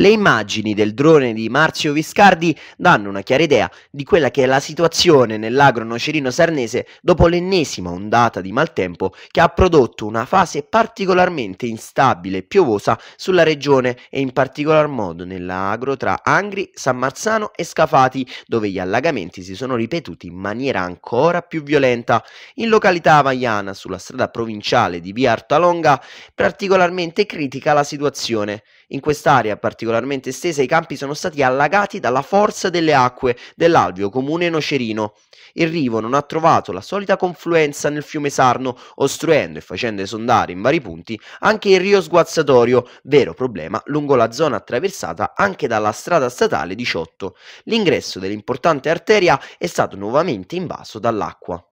Le immagini del drone di Marzio Viscardi danno una chiara idea di quella che è la situazione nell'agro nocerino sarnese dopo l'ennesima ondata di maltempo che ha prodotto una fase particolarmente instabile e piovosa sulla regione e in particolar modo nell'agro tra Angri, San Marzano e Scafati, dove gli allagamenti si sono ripetuti in maniera ancora più violenta. In località Avagliana, sulla strada provinciale di Via Orta Longa, particolarmente critica la situazione. In quest'area particolarmente estesa i campi sono stati allagati dalla forza delle acque dell'alveo comune nocerino. Il rivo non ha trovato la solita confluenza nel fiume Sarno, ostruendo e facendo esondare in vari punti anche il Rio Sguazzatorio, vero problema lungo la zona attraversata anche dalla strada statale 18. L'ingresso dell'importante arteria è stato nuovamente invaso dall'acqua.